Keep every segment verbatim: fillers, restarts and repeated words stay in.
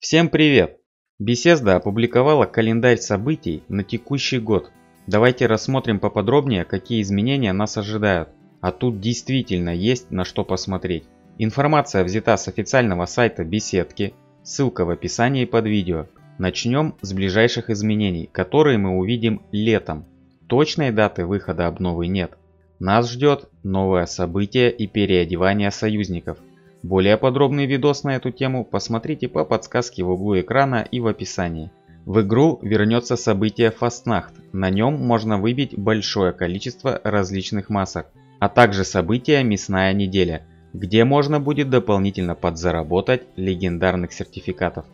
Всем привет! Bethesda опубликовала календарь событий на текущий год. Давайте рассмотрим поподробнее, какие изменения нас ожидают. А тут действительно есть на что посмотреть. Информация взята с официального сайта беседки, ссылка в описании под видео. Начнем с ближайших изменений, которые мы увидим летом. Точной даты выхода обновы нет. Нас ждет новое событие и переодевание союзников. Более подробный видос на эту тему посмотрите по подсказке в углу экрана и в описании. В игру вернется событие Фастнахт, на нем можно выбить большое количество различных масок, а также событие Мясная неделя, где можно будет дополнительно подзаработать легендарных сертификатов.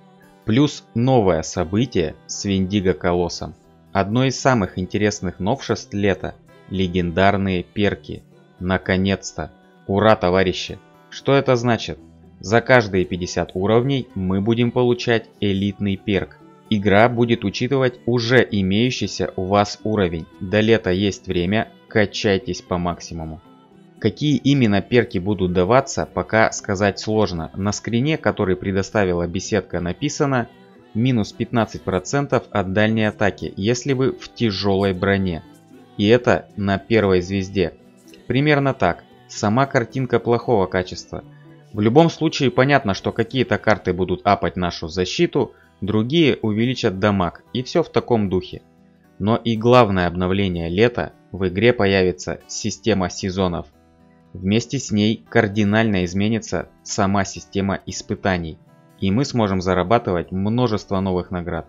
Плюс новое событие с Виндиго-Колоссом. Одно из самых интересных новшеств лета – легендарные перки. Наконец-то! Ура, товарищи! Что это значит? За каждые пятьдесят уровней мы будем получать элитный перк. Игра будет учитывать уже имеющийся у вас уровень. До лета есть время, качайтесь по максимуму. Какие именно перки будут даваться, пока сказать сложно. На скрине, который предоставила беседка, написано минус пятнадцать процентов от дальней атаки, если вы в тяжелой броне. И это на первой звезде. Примерно так. Сама картинка плохого качества. В любом случае понятно, что какие-то карты будут апать нашу защиту, другие увеличат дамаг, и все в таком духе. Но и главное обновление лета: в игре появится система сезонов. Вместе с ней кардинально изменится сама система испытаний, и мы сможем зарабатывать множество новых наград.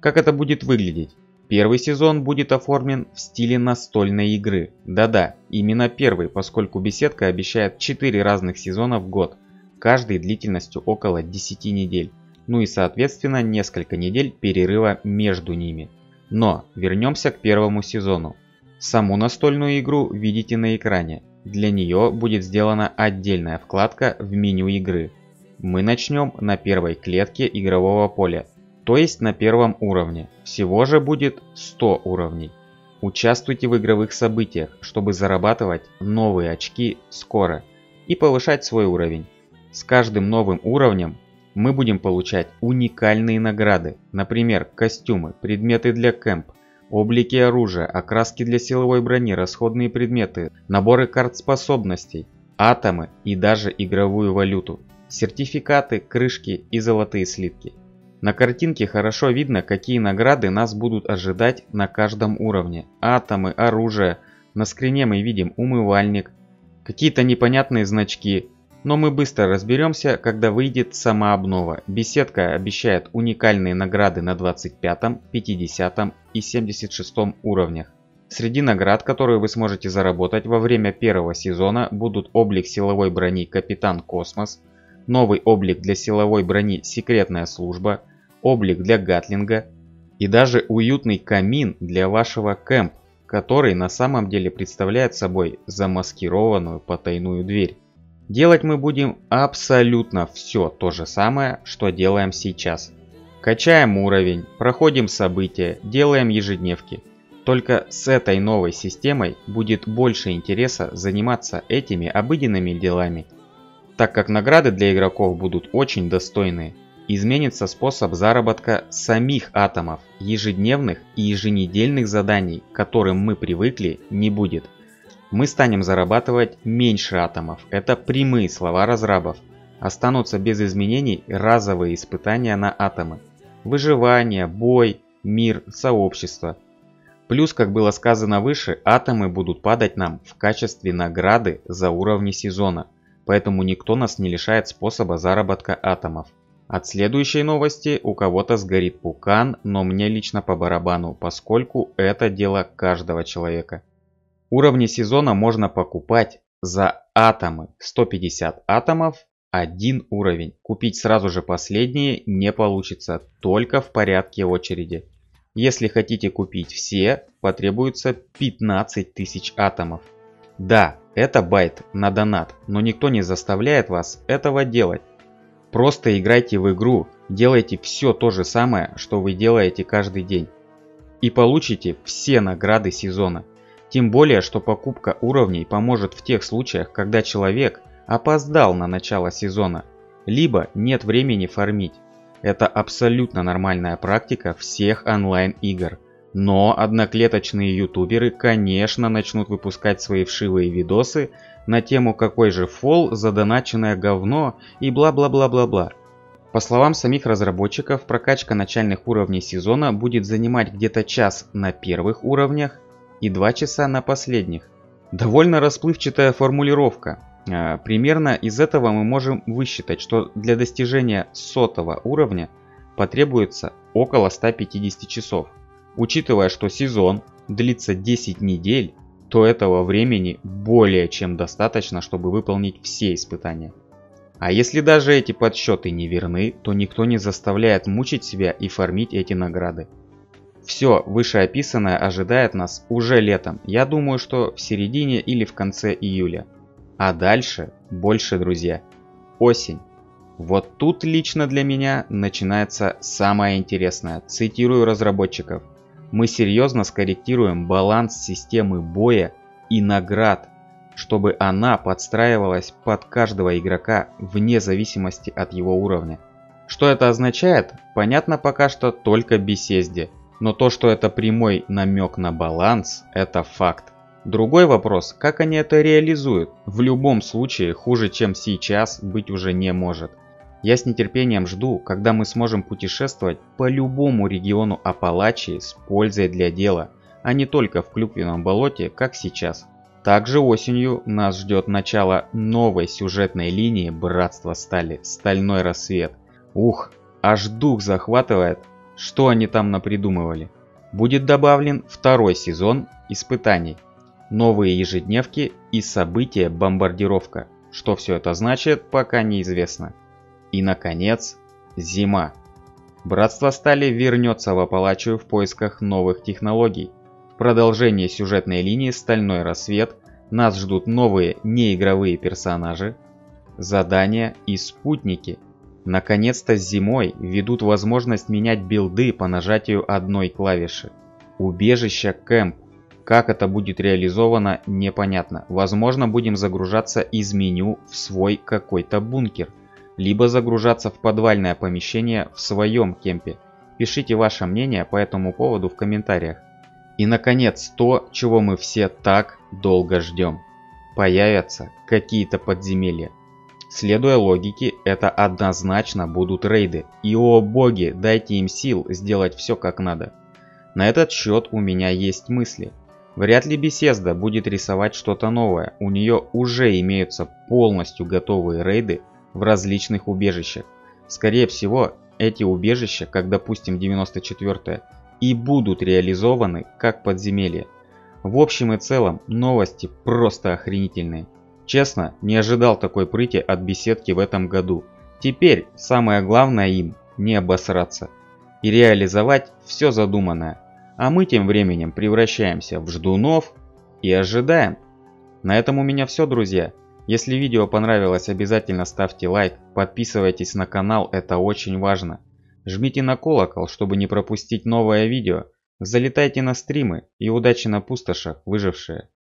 Как это будет выглядеть? Первый сезон будет оформлен в стиле настольной игры. Да-да, именно первый, поскольку беседка обещает четыре разных сезона в год, каждый длительностью около десяти недель, ну и соответственно несколько недель перерыва между ними. Но вернемся к первому сезону. Саму настольную игру видите на экране, для нее будет сделана отдельная вкладка в меню игры. Мы начнем на первой клетке игрового поля. То есть на первом уровне. Всего же будет сто уровней. Участвуйте в игровых событиях, чтобы зарабатывать новые очки скоро и повышать свой уровень. С каждым новым уровнем мы будем получать уникальные награды. Например, костюмы, предметы для кэмп, облики оружия, окраски для силовой брони, расходные предметы, наборы карт способностей, атомы и даже игровую валюту, сертификаты, крышки и золотые слитки. На картинке хорошо видно, какие награды нас будут ожидать на каждом уровне. Атомы, оружие. На скрине мы видим умывальник, какие-то непонятные значки. Но мы быстро разберемся, когда выйдет сама обнова. Беседка обещает уникальные награды на двадцать пятом, пятидесятом и семьдесят шестом уровнях. Среди наград, которые вы сможете заработать во время первого сезона, будут облик силовой брони Капитан Космос, новый облик для силовой брони Секретная служба, облик для гатлинга и даже уютный камин для вашего кэмп, который на самом деле представляет собой замаскированную потайную дверь. Делать мы будем абсолютно все то же самое, что делаем сейчас. Качаем уровень, проходим события, делаем ежедневки. Только с этой новой системой будет больше интереса заниматься этими обыденными делами, так как награды для игроков будут очень достойные. Изменится способ заработка самих атомов, ежедневных и еженедельных заданий, к которым мы привыкли, не будет. Мы станем зарабатывать меньше атомов, это прямые слова разрабов. Останутся без изменений разовые испытания на атомы. Выживание, бой, мир, сообщество. Плюс, как было сказано выше, атомы будут падать нам в качестве награды за уровни сезона. Поэтому никто нас не лишает способа заработка атомов. От следующей новости у кого-то сгорит пукан, но мне лично по барабану, поскольку это дело каждого человека. Уровни сезона можно покупать за атомы. сто пятьдесят атомов, один уровень. Купить сразу же последние не получится, только в порядке очереди. Если хотите купить все, потребуется пятнадцать тысяч атомов. Да, это байт на донат, но никто не заставляет вас этого делать. Просто играйте в игру, делайте все то же самое, что вы делаете каждый день. И получите все награды сезона. Тем более, что покупка уровней поможет в тех случаях, когда человек опоздал на начало сезона, либо нет времени фармить. Это абсолютно нормальная практика всех онлайн-игр. Но одноклеточные ютуберы, конечно, начнут выпускать свои вшивые видосы на тему, какой же фол, задоначенное говно и бла-бла-бла-бла-бла. По словам самих разработчиков, прокачка начальных уровней сезона будет занимать где-то час на первых уровнях и два часа на последних. Довольно расплывчатая формулировка. Примерно из этого мы можем высчитать, что для достижения сотого уровня потребуется около ста пятидесяти часов. Учитывая, что сезон длится десять недель, то этого времени более чем достаточно, чтобы выполнить все испытания. А если даже эти подсчеты не верны, то никто не заставляет мучить себя и фармить эти награды. Все вышеописанное ожидает нас уже летом, я думаю, что в середине или в конце июля. А дальше больше, друзья. Осень. Вот тут лично для меня начинается самое интересное, цитирую разработчиков. Мы серьезно скорректируем баланс системы боя и наград, чтобы она подстраивалась под каждого игрока вне зависимости от его уровня. Что это означает, понятно пока что только Bethesda, но то, что это прямой намек на баланс, это факт. Другой вопрос, как они это реализуют? В любом случае, хуже, чем сейчас, быть уже не может. Я с нетерпением жду, когда мы сможем путешествовать по любому региону Апалачи с пользой для дела, а не только в Клюпином болоте, как сейчас. Также осенью нас ждет начало новой сюжетной линии Братства Стали, Стальной рассвет. Ух, аж дух захватывает, что они там напридумывали. Будет добавлен второй сезон испытаний, новые ежедневки и события бомбардировка. Что все это значит, пока неизвестно. И, наконец, зима. Братство Стали вернется в Апалачию в поисках новых технологий. В продолжении сюжетной линии «Стальной рассвет» нас ждут новые неигровые персонажи, задания и спутники. Наконец-то зимой введут возможность менять билды по нажатию одной клавиши. Убежище кэмп. Как это будет реализовано, непонятно. Возможно, будем загружаться из меню в свой какой-то бункер, либо загружаться в подвальное помещение в своем кемпе. Пишите ваше мнение по этому поводу в комментариях. И наконец то, чего мы все так долго ждем. Появятся какие-то подземелья. Следуя логике, это однозначно будут рейды. И о боги, дайте им сил сделать все как надо. На этот счет у меня есть мысли. Вряд ли Bethesda будет рисовать что-то новое, у нее уже имеются полностью готовые рейды в различных убежищах. Скорее всего, эти убежища, как допустим девяносто четвёртое, и будут реализованы как подземелья. В общем и целом, новости просто охренительные. Честно, не ожидал такой прыти от беседки в этом году. Теперь самое главное им не обосраться и реализовать все задуманное. А мы тем временем превращаемся в ждунов и ожидаем. На этом у меня все, друзья. Если видео понравилось, обязательно ставьте лайк, подписывайтесь на канал, это очень важно. Жмите на колокол, чтобы не пропустить новое видео. Залетайте на стримы и удачи на пустошах, выжившие.